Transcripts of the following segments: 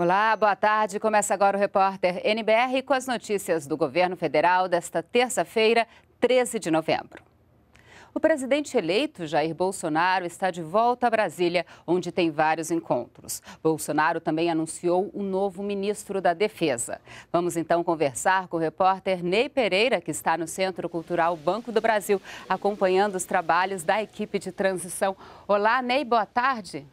Olá, boa tarde. Começa agora o Repórter NBR com as notícias do governo federal desta terça-feira, 13 de novembro. O presidente eleito, Jair Bolsonaro, está de volta a Brasília, onde tem vários encontros. Bolsonaro também anunciou o novo ministro da Defesa. Vamos então conversar com o repórter Ney Pereira, que está no Centro Cultural Banco do Brasil, acompanhando os trabalhos da equipe de transição. Olá, Ney, boa tarde.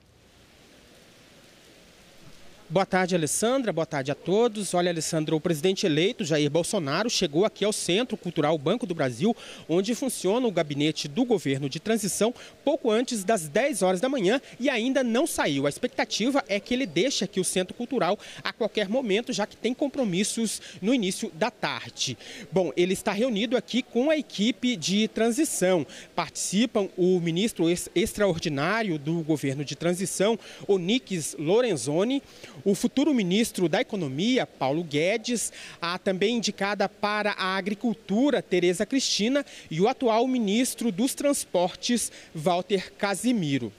Boa tarde, Alessandra. Boa tarde a todos. Olha, Alessandra, o presidente eleito, Jair Bolsonaro, chegou aqui ao Centro Cultural Banco do Brasil, onde funciona o gabinete do governo de transição, pouco antes das 10 horas da manhã e ainda não saiu. A expectativa é que ele deixe aqui o Centro Cultural a qualquer momento, já que tem compromissos no início da tarde. Bom, ele está reunido aqui com a equipe de transição. Participam o ministro extraordinário do governo de transição, Onyx Lorenzoni, o futuro ministro da Economia, Paulo Guedes, a também indicada para a Agricultura, Tereza Cristina, e o atual ministro dos Transportes, Walter Casimiro.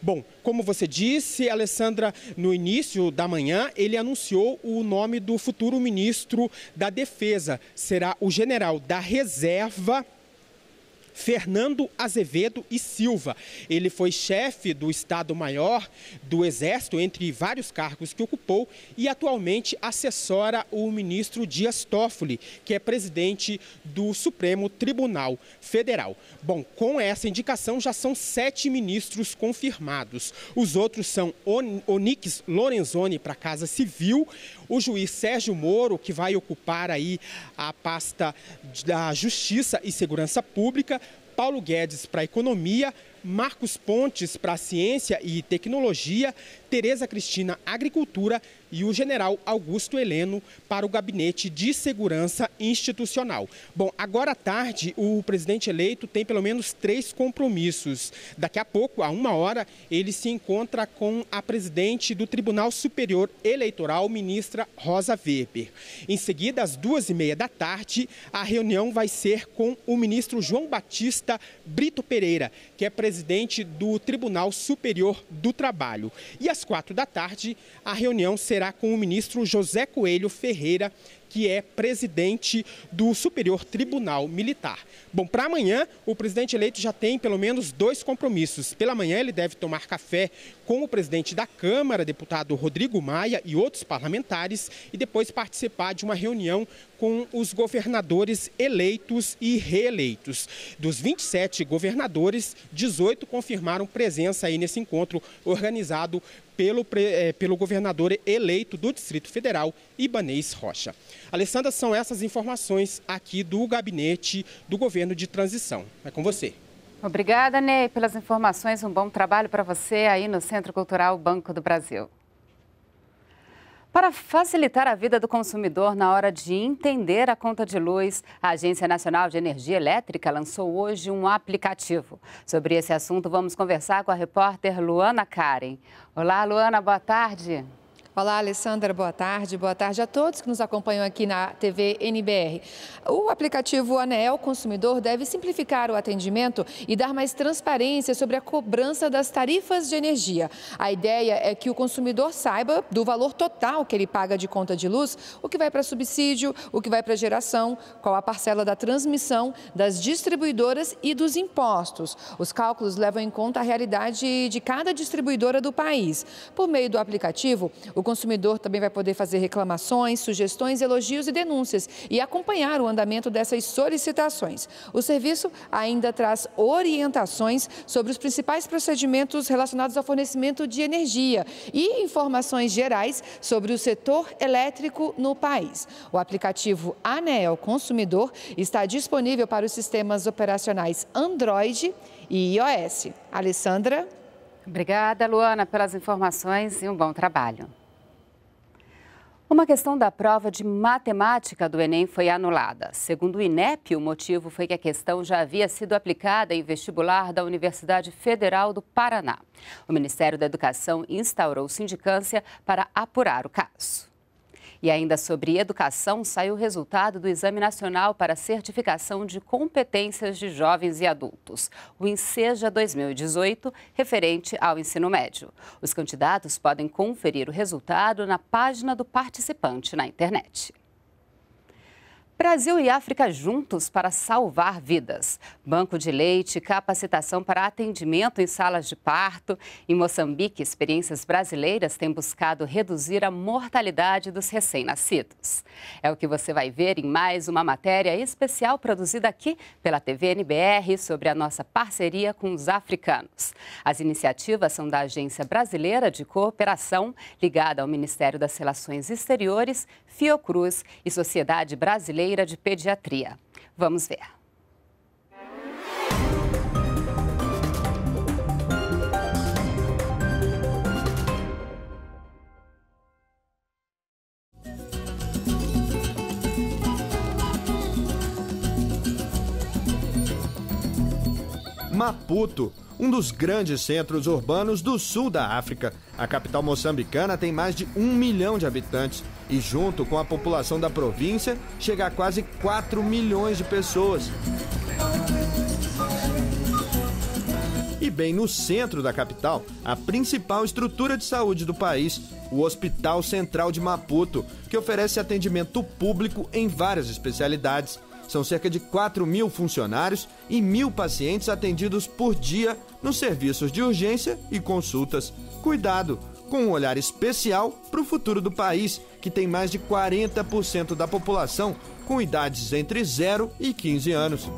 Bom, como você disse, Alessandra, no início da manhã, ele anunciou o nome do futuro ministro da Defesa. Será o general da Reserva, Fernando Azevedo e Silva. Ele foi chefe do Estado-Maior do Exército, entre vários cargos que ocupou, e atualmente assessora o ministro Dias Toffoli, que é presidente do Supremo Tribunal Federal. Bom, com essa indicação já são 7 ministros confirmados. Os outros são Onyx Lorenzoni para a Casa Civil, o juiz Sérgio Moro, que vai ocupar aí a pasta da Justiça e Segurança Pública, Paulo Guedes para a Economia, Marcos Pontes para a Ciência e Tecnologia, Tereza Cristina, Agricultura, e o general Augusto Heleno para o Gabinete de Segurança Institucional. Bom, agora à tarde o presidente eleito tem pelo menos 3 compromissos. Daqui a pouco, a 13h, ele se encontra com a presidente do Tribunal Superior Eleitoral, ministra Rosa Weber. Em seguida, às 14h30 da tarde, a reunião vai ser com o ministro João Batista Brito Pereira, que é presidente do Tribunal Superior do Trabalho. E às 16h, a reunião será com o ministro José Coelho Ferreira, que é presidente do Superior Tribunal Militar. Bom, para amanhã, o presidente eleito já tem pelo menos 2 compromissos. Pela manhã, ele deve tomar café com o presidente da Câmara, deputado Rodrigo Maia, e outros parlamentares, e depois participar de uma reunião com os governadores eleitos e reeleitos. Dos 27 governadores, 18 confirmaram presença aí nesse encontro organizado pelo governador eleito do Distrito Federal, Ibaneis Rocha. Alessandra, são essas informações aqui do gabinete do governo de transição. É com você. Obrigada, Ney, pelas informações. Um bom trabalho para você aí no Centro Cultural Banco do Brasil. Para facilitar a vida do consumidor na hora de entender a conta de luz, a Agência Nacional de Energia Elétrica lançou hoje um aplicativo. Sobre esse assunto, vamos conversar com a repórter Luana Karen. Olá, Luana, boa tarde. Olá, Alessandra, boa tarde. Boa tarde a todos que nos acompanham aqui na TV NBR. O aplicativo Aneel Consumidor deve simplificar o atendimento e dar mais transparência sobre a cobrança das tarifas de energia. A ideia é que o consumidor saiba do valor total que ele paga de conta de luz, o que vai para subsídio, o que vai para geração, qual a parcela da transmissão, das distribuidoras e dos impostos. Os cálculos levam em conta a realidade de cada distribuidora do país. Por meio do aplicativo, o consumidor também vai poder fazer reclamações, sugestões, elogios e denúncias e acompanhar o andamento dessas solicitações. O serviço ainda traz orientações sobre os principais procedimentos relacionados ao fornecimento de energia e informações gerais sobre o setor elétrico no país. O aplicativo Aneel Consumidor está disponível para os sistemas operacionais Android e iOS. Alessandra? Obrigada, Luana, pelas informações e um bom trabalho. Uma questão da prova de matemática do Enem foi anulada. Segundo o INEP, o motivo foi que a questão já havia sido aplicada em vestibular da Universidade Federal do Paraná. O Ministério da Educação instaurou sindicância para apurar o caso. E ainda sobre educação, saiu o resultado do Exame Nacional para Certificação de Competências de Jovens e Adultos, o Enceja 2018, referente ao ensino médio. Os candidatos podem conferir o resultado na página do participante na internet. Brasil e África juntos para salvar vidas. Banco de leite, capacitação para atendimento em salas de parto. Em Moçambique, experiências brasileiras têm buscado reduzir a mortalidade dos recém-nascidos. É o que você vai ver em mais uma matéria especial produzida aqui pela TV NBR sobre a nossa parceria com os africanos. As iniciativas são da Agência Brasileira de Cooperação, ligada ao Ministério das Relações Exteriores, Fiocruz e Sociedade Brasileira de Pediatria. Vamos ver. Maputo, um dos grandes centros urbanos do sul da África. A capital moçambicana tem mais de 1 milhão de habitantes e, junto com a população da província, chega a quase 4 milhões de pessoas. E bem no centro da capital, a principal estrutura de saúde do país, o Hospital Central de Maputo, que oferece atendimento público em várias especialidades. São cerca de 4 mil funcionários e 1.000 pacientes atendidos por dia nos serviços de urgência e consultas. Cuidado, com um olhar especial para o futuro do país, que tem mais de 40% da população com idades entre 0 e 15 anos.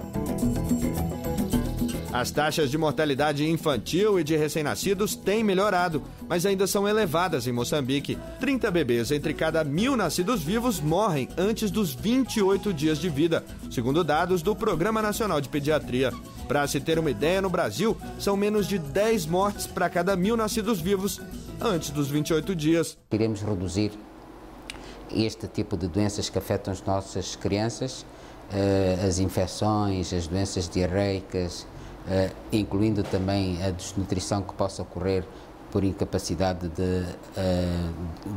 As taxas de mortalidade infantil e de recém-nascidos têm melhorado, mas ainda são elevadas em Moçambique. 30 bebês entre cada 1.000 nascidos vivos morrem antes dos 28 dias de vida, segundo dados do Programa Nacional de Pediatria. Para se ter uma ideia, no Brasil, são menos de 10 mortes para cada 1.000 nascidos vivos antes dos 28 dias. Queremos reduzir este tipo de doenças que afetam as nossas crianças, as infecções, as doenças diarreicas, incluindo também a desnutrição que possa ocorrer por incapacidade de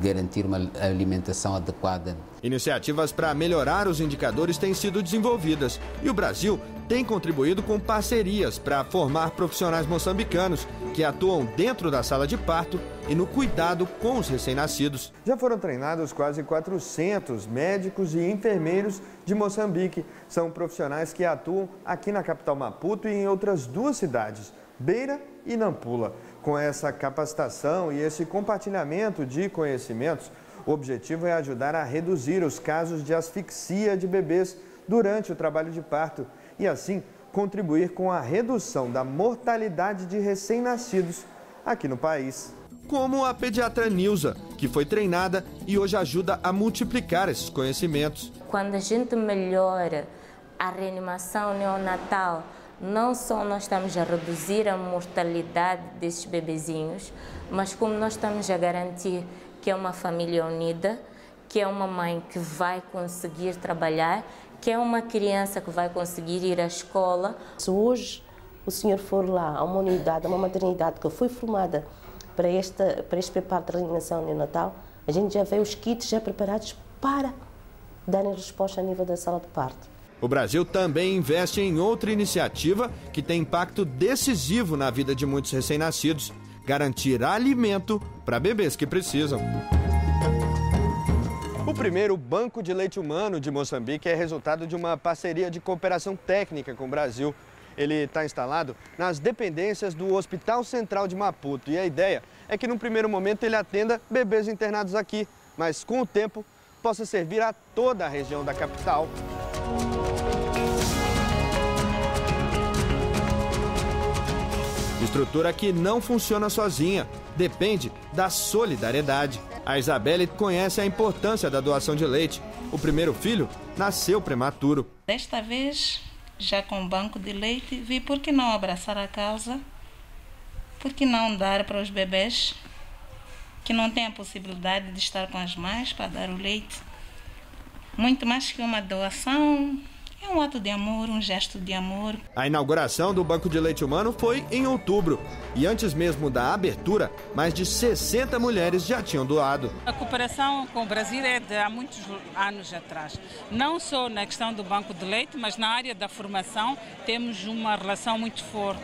garantir uma alimentação adequada. Iniciativas para melhorar os indicadores têm sido desenvolvidas e o Brasil tem contribuído com parcerias para formar profissionais moçambicanos que atuam dentro da sala de parto e no cuidado com os recém-nascidos. Já foram treinados quase 400 médicos e enfermeiros de Moçambique. São profissionais que atuam aqui na capital Maputo e em outras duas cidades, Beira e Nampula. Com essa capacitação e esse compartilhamento de conhecimentos, o objetivo é ajudar a reduzir os casos de asfixia de bebês durante o trabalho de parto e, assim, contribuir com a redução da mortalidade de recém-nascidos aqui no país. Como a pediatra Nilza, que foi treinada e hoje ajuda a multiplicar esses conhecimentos. Quando a gente melhora a reanimação neonatal, não só nós estamos a reduzir a mortalidade desses bebezinhos, mas como nós estamos a garantir que é uma família unida, que é uma mãe que vai conseguir trabalhar, que é uma criança que vai conseguir ir à escola. Se hoje o senhor for lá a uma unidade, a uma maternidade que foi formada para este preparo de reanimação neonatal, a gente já vê os kits já preparados para darem resposta a nível da sala de parto. O Brasil também investe em outra iniciativa que tem impacto decisivo na vida de muitos recém-nascidos: garantir alimento para bebês que precisam. O primeiro Banco de Leite Humano de Moçambique é resultado de uma parceria de cooperação técnica com o Brasil. Ele está instalado nas dependências do Hospital Central de Maputo e a ideia é que, num primeiro momento, ele atenda bebês internados aqui, mas com o tempo possa servir a toda a região da capital. Estrutura que não funciona sozinha, depende da solidariedade. A Isabelle conhece a importância da doação de leite. O primeiro filho nasceu prematuro. Desta vez, já com o banco de leite, vi por que não abraçar a causa, por que não dar para os bebês que não têm a possibilidade de estar com as mães para dar o leite. Muito mais que uma doação, É um ato de amor, um gesto de amor. A inauguração do Banco de Leite Humano foi em outubro. E antes mesmo da abertura, mais de 60 mulheres já tinham doado. A cooperação com o Brasil é de há muitos anos atrás. Não só na questão do Banco de Leite, mas na área da formação temos uma relação muito forte.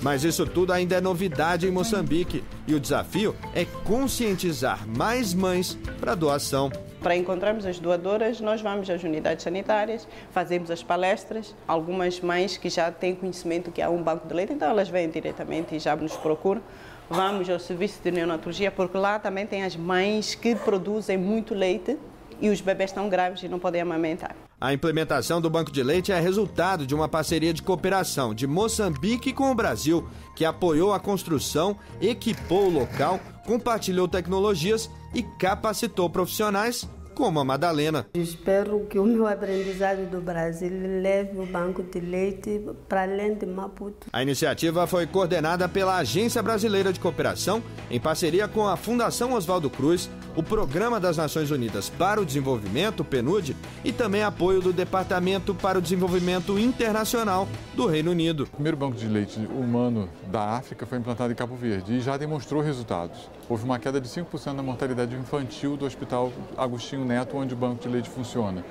Mas isso tudo ainda é novidade em Moçambique. E o desafio é conscientizar mais mães para a doação. Para encontrarmos as doadoras, nós vamos às unidades sanitárias, fazemos as palestras. Algumas mães que já têm conhecimento que há um banco de leite, então elas vêm diretamente e já nos procuram. Vamos ao serviço de neonatologia, porque lá também tem as mães que produzem muito leite e os bebês estão grávidos e não podem amamentar. A implementação do Banco de Leite é resultado de uma parceria de cooperação de Moçambique com o Brasil, que apoiou a construção, equipou o local, compartilhou tecnologias e capacitou profissionais como a Madalena. Espero que o meu aprendizado do Brasil leve o Banco de Leite para além de Maputo. A iniciativa foi coordenada pela Agência Brasileira de Cooperação, em parceria com a Fundação Oswaldo Cruz, o Programa das Nações Unidas para o Desenvolvimento, PNUD, e também apoio do Departamento para o Desenvolvimento Internacional do Reino Unido. O primeiro Banco de Leite humano da África foi implantado em Cabo Verde e já demonstrou resultados. Houve uma queda de 5% na mortalidade infantil do Hospital Agostinho Neves, onde o Banco de Leite funciona.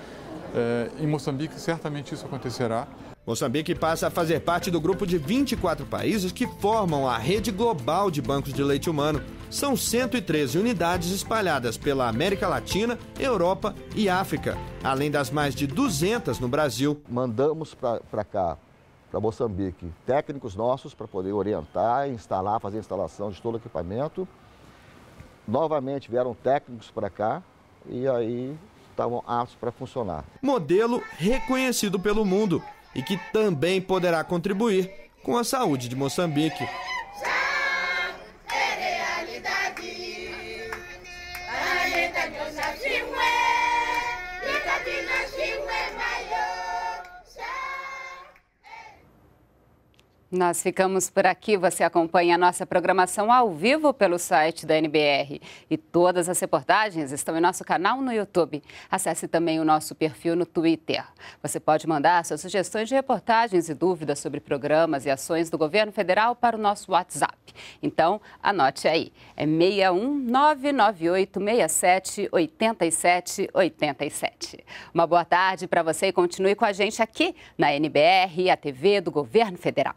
Em Moçambique, certamente isso acontecerá. Moçambique passa a fazer parte do grupo de 24 países que formam a rede global de bancos de leite humano. São 113 unidades espalhadas pela América Latina, Europa e África, além das mais de 200 no Brasil. Mandamos para cá, para Moçambique, técnicos nossos para poder orientar, instalar, fazer a instalação de todo o equipamento. Novamente vieram técnicos para cá e aí estavam aptos para funcionar. Modelo reconhecido pelo mundo e que também poderá contribuir com a saúde de Moçambique. Nós ficamos por aqui. Você acompanha a nossa programação ao vivo pelo site da NBR. E todas as reportagens estão em nosso canal no YouTube. Acesse também o nosso perfil no Twitter. Você pode mandar suas sugestões de reportagens e dúvidas sobre programas e ações do governo federal para o nosso WhatsApp. Então, anote aí. É 61998678787. Uma boa tarde para você e continue com a gente aqui na NBR, a TV do Governo Federal.